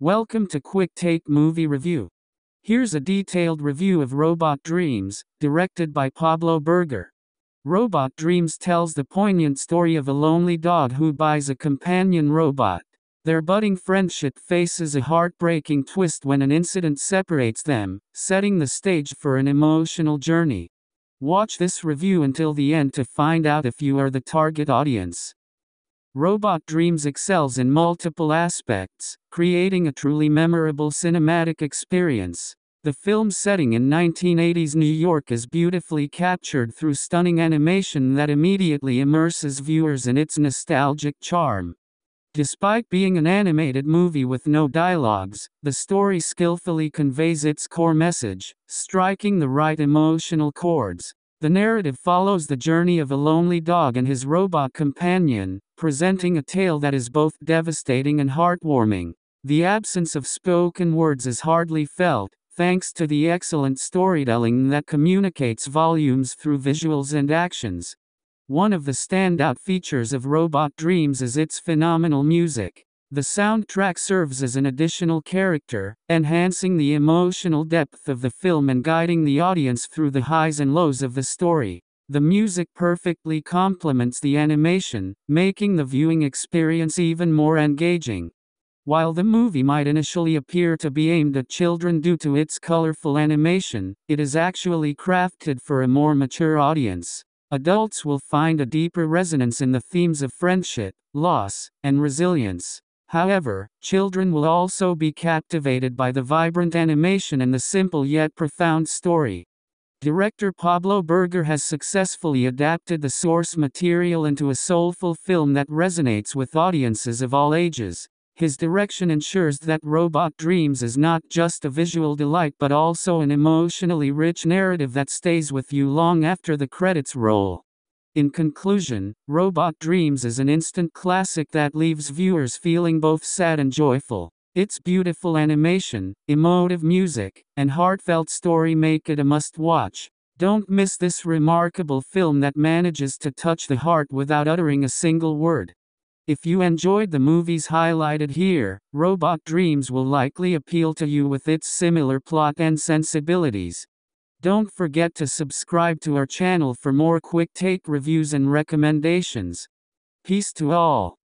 Welcome to Quick Take Movie Review. Here's a detailed review of Robot Dreams, directed by Pablo Berger. Robot Dreams tells the poignant story of a lonely dog who buys a companion robot. Their budding friendship faces a heartbreaking twist when an incident separates them, setting the stage for an emotional journey. Watch this review until the end to find out if you are the target audience. Robot Dreams excels in multiple aspects, creating a truly memorable cinematic experience. The film's setting in 1980s New York is beautifully captured through stunning animation that immediately immerses viewers in its nostalgic charm. Despite being an animated movie with no dialogues, the story skillfully conveys its core message, striking the right emotional chords. The narrative follows the journey of a lonely dog and his robot companion, presenting a tale that is both devastating and heartwarming. The absence of spoken words is hardly felt, thanks to the excellent storytelling that communicates volumes through visuals and actions. One of the standout features of Robot Dreams is its phenomenal music. The soundtrack serves as an additional character, enhancing the emotional depth of the film and guiding the audience through the highs and lows of the story. The music perfectly complements the animation, making the viewing experience even more engaging. While the movie might initially appear to be aimed at children due to its colorful animation, it is actually crafted for a more mature audience. Adults will find a deeper resonance in the themes of friendship, loss, and resilience. However, children will also be captivated by the vibrant animation and the simple yet profound story. Director Pablo Berger has successfully adapted the source material into a soulful film that resonates with audiences of all ages. His direction ensures that Robot Dreams is not just a visual delight but also an emotionally rich narrative that stays with you long after the credits roll. In conclusion, Robot Dreams is an instant classic that leaves viewers feeling both sad and joyful. Its beautiful animation, emotive music, and heartfelt story make it a must-watch. Don't miss this remarkable film that manages to touch the heart without uttering a single word. If you enjoyed the movies highlighted here, Robot Dreams will likely appeal to you with its similar plot and sensibilities. Don't forget to subscribe to our channel for more Quick Take reviews and recommendations. Peace to all.